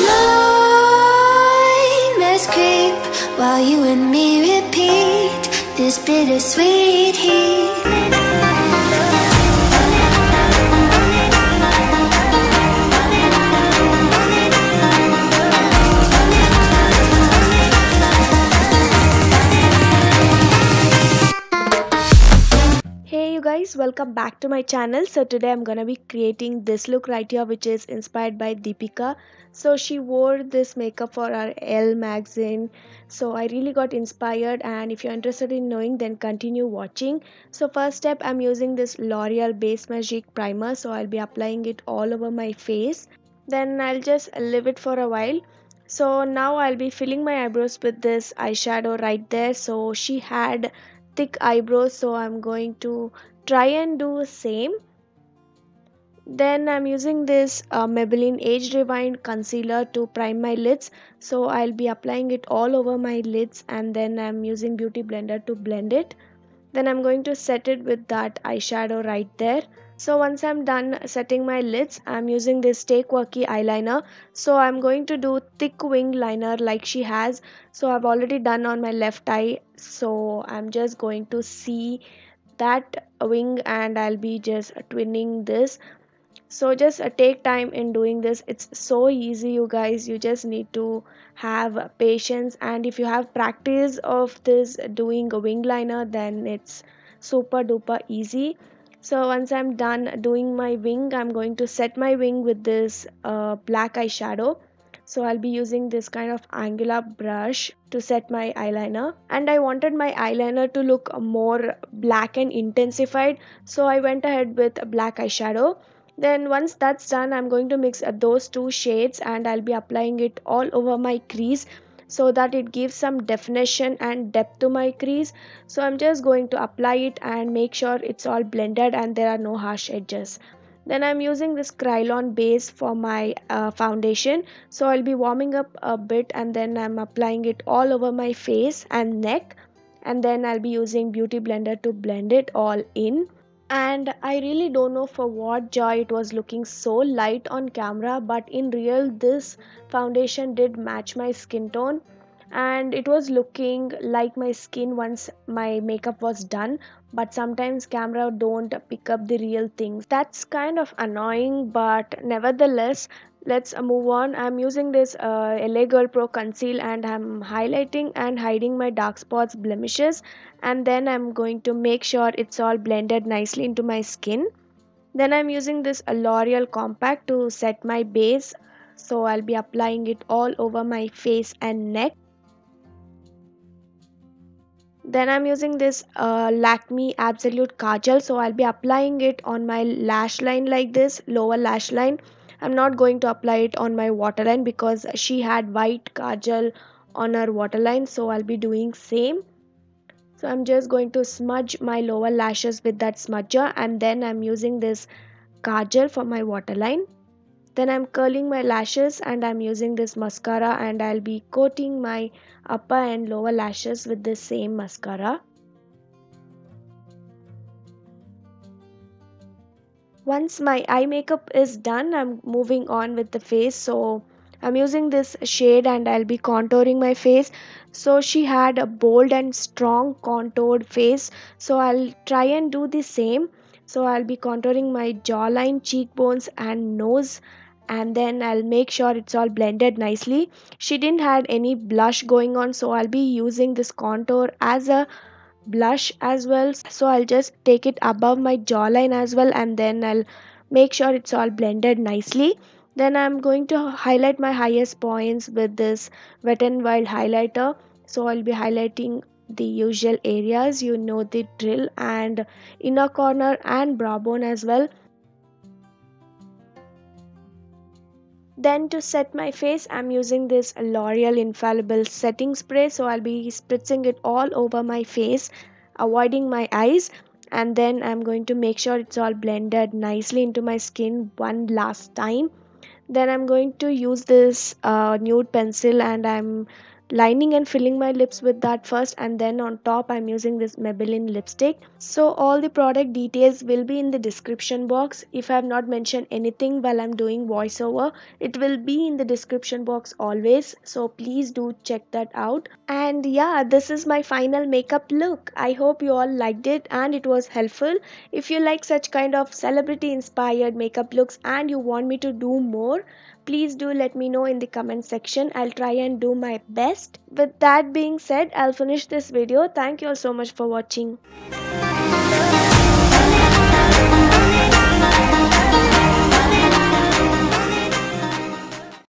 Nightmares creep while you and me repeat this bittersweet heat. Guys, welcome back to my channel. So today I'm gonna be creating this look right here, which is inspired by Deepika. So she wore this makeup for our Elle magazine, so I really got inspired, and if you're interested in knowing, then continue watching. So first step, I'm using this L'Oreal Base Magic primer, so I'll be applying it all over my face, then I'll just leave it for a while. So now I'll be filling my eyebrows with this eyeshadow right there. So she had thick eyebrows, so I'm going to try and do same. Then I'm using this Maybelline Age Rewind concealer to prime my lids, so I'll be applying it all over my lids, and then I'm using Beauty Blender to blend it. Then I'm going to set it with that eyeshadow right there. So once I'm done setting my lids, I'm using this Stay Quirky eyeliner. So I'm going to do thick wing liner like she has. So I've already done on my left eye, so I'm just going to see that wing and I'll be just twinning this. So just take time in doing this. It's so easy, you guys. You just need to have patience, and if you have practice of this doing a wing liner, then it's super duper easy. So once I'm done doing my wing, I'm going to set my wing with this black eyeshadow. So I'll be using this kind of angular brush to set my eyeliner, and I wanted my eyeliner to look more black and intensified, so I went ahead with a black eyeshadow. Then once that's done, I'm going to mix those two shades and I'll be applying it all over my crease, so that it gives some definition and depth to my crease. So I'm just going to apply it and make sure it's all blended and there are no harsh edges. Then I'm using this Kryolan base for my foundation. So I'll be warming up a bit and then I'm applying it all over my face and neck. And then I'll be using Beauty Blender to blend it all in. And I really don't know for what joy it was looking so light on camera, but in real this foundation did match my skin tone, and it was looking like my skin once my makeup was done. But sometimes camera don't pick up the real things. That's kind of annoying, but nevertheless, let's move on. I'm using this LA Girl Pro Conceal and I'm highlighting and hiding my dark spots, blemishes, and then I'm going to make sure it's all blended nicely into my skin. Then I'm using this L'Oreal Compact to set my base, so I'll be applying it all over my face and neck. Then I'm using this Lakme Absolute Kajal, so I'll be applying it on my lash line like this, lower lash line. I'm not going to apply it on my waterline because she had white kajal on her waterline, so I'll be doing same. So I'm just going to smudge my lower lashes with that smudger, and then I'm using this kajal for my waterline. Then I'm curling my lashes and I'm using this mascara, and I'll be coating my upper and lower lashes with the same mascara. Once my eye makeup is done, I'm moving on with the face. So I'm using this shade and I'll be contouring my face. So she had a bold and strong contoured face, so I'll try and do the same. So I'll be contouring my jawline, cheekbones and nose, and then I'll make sure it's all blended nicely. She didn't have any blush going on, so I'll be using this contour as a blush as well. So I'll just take it above my jawline as well, and then I'll make sure it's all blended nicely. Then I'm going to highlight my highest points with this Wet n Wild highlighter. So I'll be highlighting the usual areas, you know the drill, and inner corner and brow bone as well. Then to set my face, I'm using this L'Oreal Infallible Setting Spray. So I'll be spritzing it all over my face, avoiding my eyes. And then I'm going to make sure it's all blended nicely into my skin one last time. Then I'm going to use this nude pencil and I'm lining and filling my lips with that first, and then on top I'm using this Maybelline lipstick. So all the product details will be in the description box. If I have not mentioned anything while I'm doing voiceover, it will be in the description box always, so please do check that out. And yeah, this is my final makeup look. I hope you all liked it and it was helpful. If you like such kind of celebrity inspired makeup looks and you want me to do more, please do let me know in the comment section. I'll try and do my best. With that being said, I'll finish this video. Thank you all so much for watching.